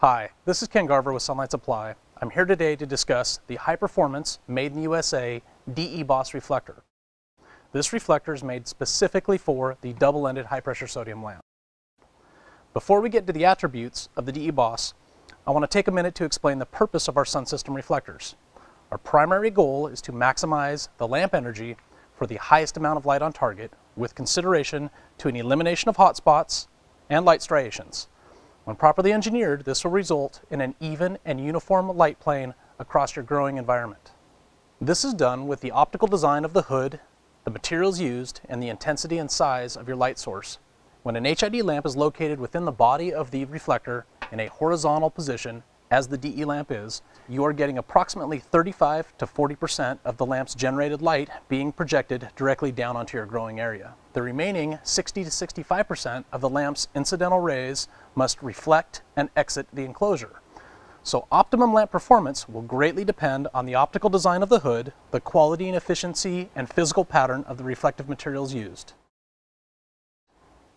Hi, this is Ken Garver with Sunlight Supply. I'm here today to discuss the high-performance, made-in-USA DE Boss reflector. This reflector is made specifically for the double-ended high-pressure sodium lamp. Before we get to the attributes of the DE Boss, I want to take a minute to explain the purpose of our Sun System reflectors. Our primary goal is to maximize the lamp energy for the highest amount of light on target, with consideration to an elimination of hot spots and light striations. When properly engineered, this will result in an even and uniform light plane across your growing environment. This is done with the optical design of the hood, the materials used, and the intensity and size of your light source. When an HID lamp is located within the body of the reflector in a horizontal position, as the DE lamp is, you are getting approximately 35 to 40% of the lamp's generated light being projected directly down onto your growing area. The remaining 60 to 65% of the lamp's incidental rays must reflect and exit the enclosure. So optimum lamp performance will greatly depend on the optical design of the hood, the quality and efficiency and physical pattern of the reflective materials used.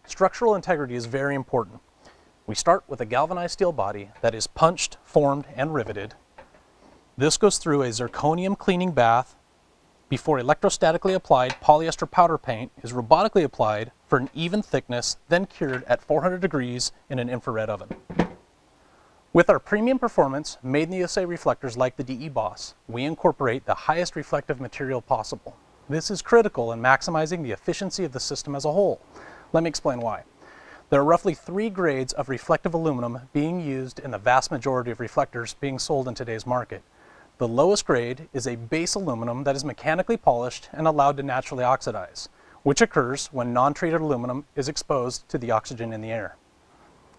Structural integrity is very important. We start with a galvanized steel body that is punched, formed, and riveted. This goes through a zirconium cleaning bath before electrostatically applied polyester powder paint is robotically applied for an even thickness, then cured at 400 degrees in an infrared oven. With our premium performance made in the USA reflectors like the DE Boss, we incorporate the highest reflective material possible. This is critical in maximizing the efficiency of the system as a whole. Let me explain why. There are roughly 3 grades of reflective aluminum being used in the vast majority of reflectors being sold in today's market. The lowest grade is a base aluminum that is mechanically polished and allowed to naturally oxidize, which occurs when non-treated aluminum is exposed to the oxygen in the air.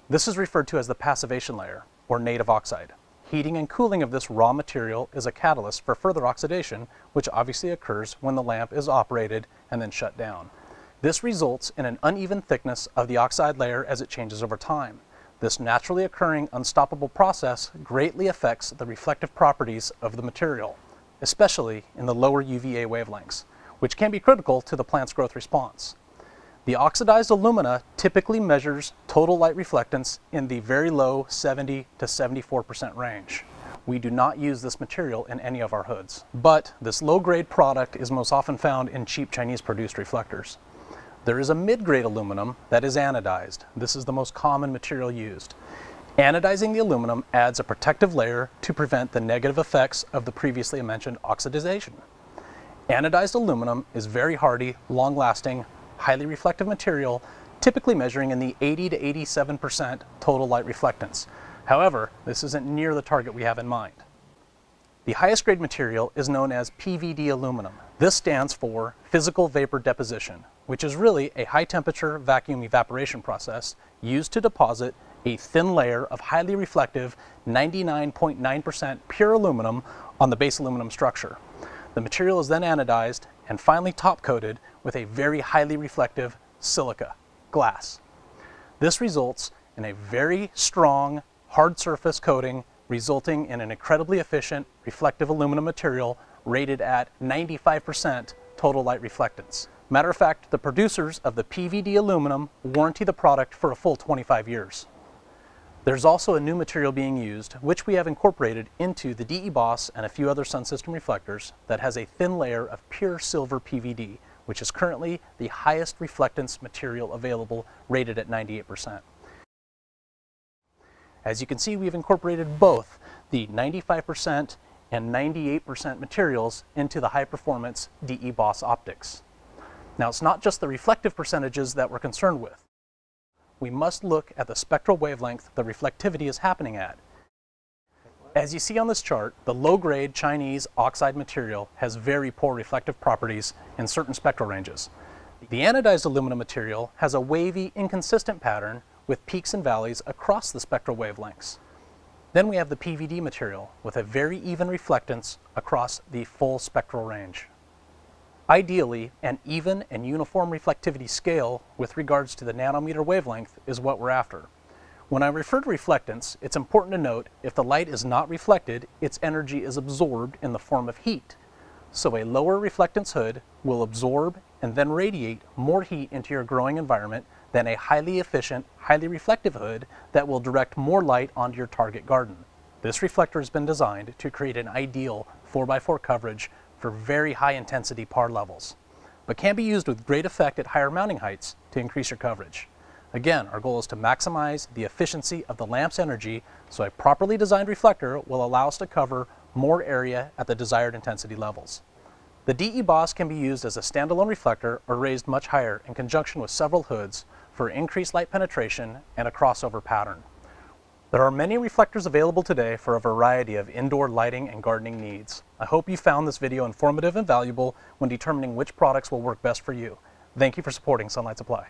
This is referred to as the passivation layer, or native oxide. Heating and cooling of this raw material is a catalyst for further oxidation, which obviously occurs when the lamp is operated and then shut down. This results in an uneven thickness of the oxide layer as it changes over time. This naturally occurring unstoppable process greatly affects the reflective properties of the material, especially in the lower UVA wavelengths, which can be critical to the plant's growth response. The oxidized alumina typically measures total light reflectance in the very low 70 to 74% range. We do not use this material in any of our hoods, but this low-grade product is most often found in cheap Chinese-produced reflectors. There is a mid-grade aluminum that is anodized. This is the most common material used. Anodizing the aluminum adds a protective layer to prevent the negative effects of the previously mentioned oxidization. Anodized aluminum is very hardy, long-lasting, highly reflective material, typically measuring in the 80 to 87% total light reflectance. However, this isn't near the target we have in mind. The highest grade material is known as PVD aluminum. This stands for physical vapor deposition, which is really a high temperature vacuum evaporation process used to deposit a thin layer of highly reflective 99.9% pure aluminum on the base aluminum structure. The material is then anodized and finally top coated with a very highly reflective silica, glass. This results in a very strong hard surface coating, resulting in an incredibly efficient reflective aluminum material rated at 95% total light reflectance. Matter of fact, the producers of the PVD aluminum warranty the product for a full 25 years. There's also a new material being used, which we have incorporated into the DE Boss and a few other Sun System reflectors, that has a thin layer of pure silver PVD, which is currently the highest reflectance material available, rated at 98%. As you can see, we've incorporated both the 95% and 98% materials into the high-performance DE Boss optics. Now, it's not just the reflective percentages that we're concerned with. We must look at the spectral wavelength the reflectivity is happening at. As you see on this chart, the low-grade Chinese oxide material has very poor reflective properties in certain spectral ranges. The anodized aluminum material has a wavy, inconsistent pattern with peaks and valleys across the spectral wavelengths. Then we have the PVD material with a very even reflectance across the full spectral range. Ideally, an even and uniform reflectivity scale with regards to the nanometer wavelength is what we're after. When I refer to reflectance, it's important to note if the light is not reflected, its energy is absorbed in the form of heat. So a lower reflectance hood will absorb and then radiate more heat into your growing environment than a highly efficient, highly reflective hood that will direct more light onto your target garden. This reflector has been designed to create an ideal 4x4 coverage for very high intensity PAR levels, but can be used with great effect at higher mounting heights to increase your coverage. Again, our goal is to maximize the efficiency of the lamp's energy, so a properly designed reflector will allow us to cover more area at the desired intensity levels. The DE Boss can be used as a standalone reflector or raised much higher in conjunction with several hoods for increased light penetration and a crossover pattern. There are many reflectors available today for a variety of indoor lighting and gardening needs. I hope you found this video informative and valuable when determining which products will work best for you. Thank you for supporting Sunlight Supply.